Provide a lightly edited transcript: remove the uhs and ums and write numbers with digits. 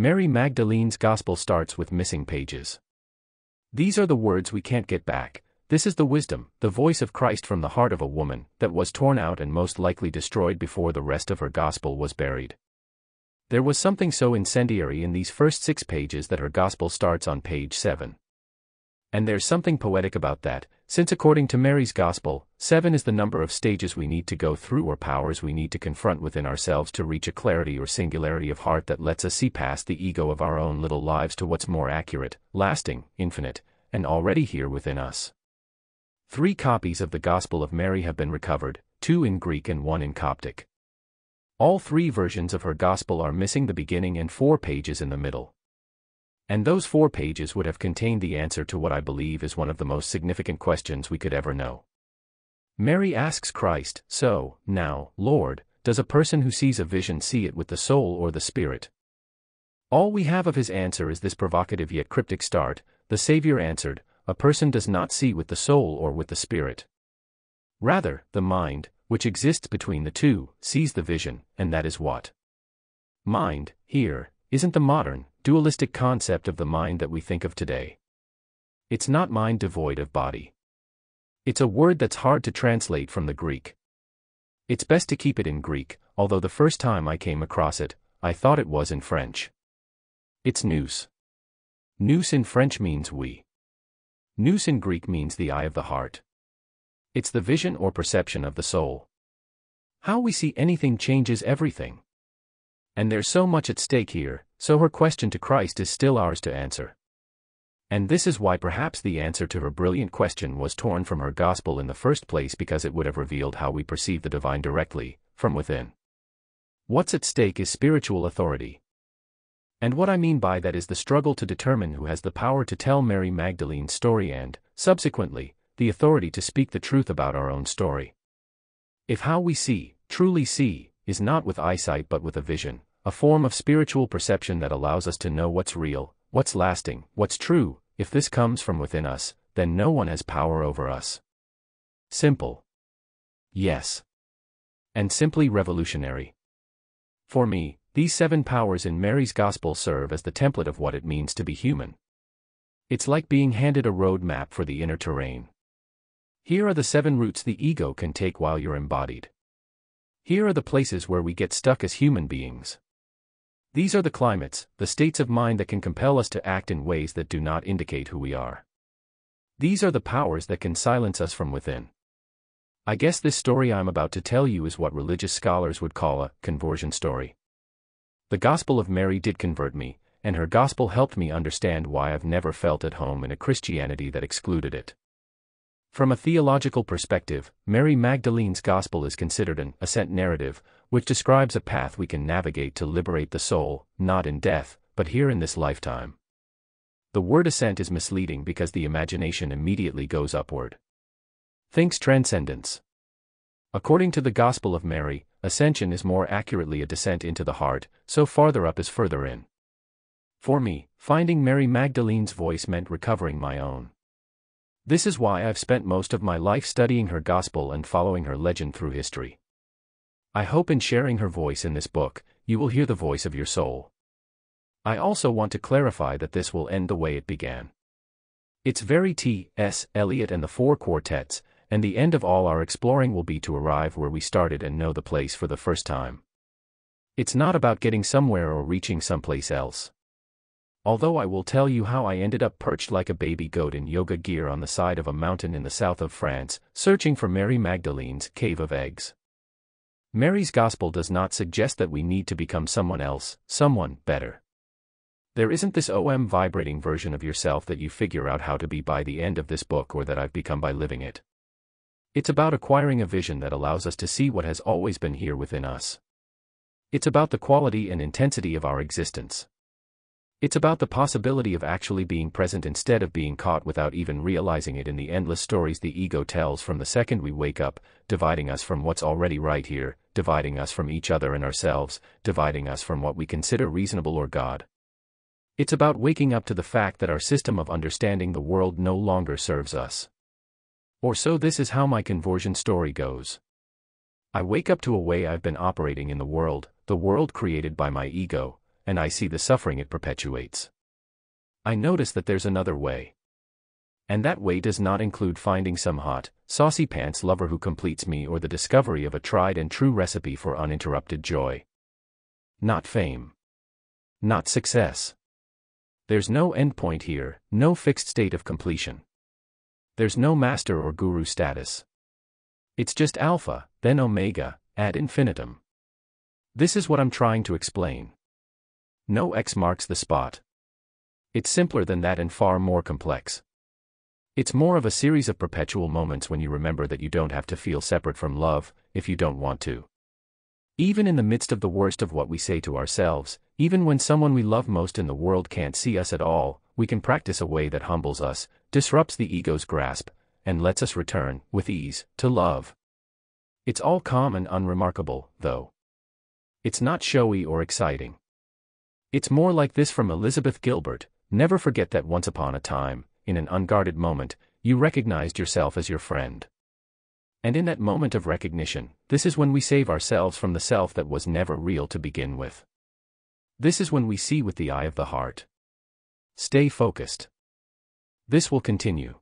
Mary Magdalene's Gospel starts with missing pages. These are the words we can't get back. This is the wisdom, the voice of Christ from the heart of a woman, that was torn out and most likely destroyed before the rest of her Gospel was buried. There was something so incendiary in these first 6 pages that her Gospel starts on page 7. And there's something poetic about that, since according to Mary's Gospel, 7 is the number of stages we need to go through or powers we need to confront within ourselves to reach a clarity or singularity of heart that lets us see past the ego of our own little lives to what's more accurate, lasting, infinite, and already here within us. 3 copies of the Gospel of Mary have been recovered, 2 in Greek and 1 in Coptic. All 3 versions of her Gospel are missing the beginning and 4 pages in the middle. And those 4 pages would have contained the answer to what I believe is one of the most significant questions we could ever know. Mary asks Christ, "So, now, Lord, does a person who sees a vision see it with the soul or the spirit?" All we have of his answer is this provocative yet cryptic start, "The Savior answered, a person does not see with the soul or with the spirit. Rather, the mind, which exists between the two, sees the vision, and that is what." Mind, here, isn't the modern, dualistic concept of the mind that we think of today. It's not mind devoid of body. It's a word that's hard to translate from the Greek. It's best to keep it in Greek, although the first time I came across it, I thought it was in French. It's nous. Nous in French means we. Nous in Greek means the eye of the heart. It's the vision or perception of the soul. How we see anything changes everything. And there's so much at stake here, so her question to Christ is still ours to answer. And this is why perhaps the answer to her brilliant question was torn from her Gospel in the first place, because it would have revealed how we perceive the divine directly, from within. What's at stake is spiritual authority. And what I mean by that is the struggle to determine who has the power to tell Mary Magdalene's story and, subsequently, the authority to speak the truth about our own story. If how we see, truly see, is not with eyesight but with a vision, a form of spiritual perception that allows us to know what's real, what's lasting, what's true, if this comes from within us, then no one has power over us. Simple. Yes. And simply revolutionary. For me, these 7 powers in Mary's Gospel serve as the template of what it means to be human. It's like being handed a road map for the inner terrain. Here are the 7 routes the ego can take while you're embodied. Here are the places where we get stuck as human beings. These are the climates, the states of mind that can compel us to act in ways that do not indicate who we are. These are the powers that can silence us from within. I guess this story I'm about to tell you is what religious scholars would call a conversion story. The Gospel of Mary did convert me, and her Gospel helped me understand why I've never felt at home in a Christianity that excluded it. From a theological perspective, Mary Magdalene's Gospel is considered an ascent narrative, which describes a path we can navigate to liberate the soul, not in death, but here in this lifetime. The word ascent is misleading because the imagination immediately goes upward. Thinks transcendence. According to the Gospel of Mary, ascension is more accurately a descent into the heart, so farther up is further in. For me, finding Mary Magdalene's voice meant recovering my own. This is why I've spent most of my life studying her Gospel and following her legend through history. I hope in sharing her voice in this book, you will hear the voice of your soul. I also want to clarify that this will end the way it began. It's very T.S. Eliot and the Four Quartets, and the end of all our exploring will be to arrive where we started and know the place for the first time. It's not about getting somewhere or reaching someplace else. Although I will tell you how I ended up perched like a baby goat in yoga gear on the side of a mountain in the south of France, searching for Mary Magdalene's Cave of Eggs. Mary's Gospel does not suggest that we need to become someone else, someone better. There isn't this vibrating version of yourself that you figure out how to be by the end of this book or that I've become by living it. It's about acquiring a vision that allows us to see what has always been here within us. It's about the quality and intensity of our existence. It's about the possibility of actually being present instead of being caught without even realizing it in the endless stories the ego tells from the second we wake up, dividing us from what's already right here, dividing us from each other and ourselves, dividing us from what we consider reasonable or God. It's about waking up to the fact that our system of understanding the world no longer serves us. Or so this is how my conversion story goes. I wake up to a way I've been operating in the world created by my ego, and I see the suffering it perpetuates. I notice that there's another way. And that way does not include finding some hot, saucy pants lover who completes me or the discovery of a tried and true recipe for uninterrupted joy. Not fame. Not success. There's no endpoint here, no fixed state of completion. There's no master or guru status. It's just alpha, then omega, ad infinitum. This is what I'm trying to explain. No X marks the spot. It's simpler than that and far more complex. It's more of a series of perpetual moments when you remember that you don't have to feel separate from love, if you don't want to. Even in the midst of the worst of what we say to ourselves, even when someone we love most in the world can't see us at all, we can practice a way that humbles us, disrupts the ego's grasp, and lets us return, with ease, to love. It's all calm and unremarkable, though. It's not showy or exciting. It's more like this from Elizabeth Gilbert: never forget that once upon a time, in an unguarded moment, you recognized yourself as your friend. And in that moment of recognition, this is when we save ourselves from the self that was never real to begin with. This is when we see with the eye of the heart. Stay focused. This will continue.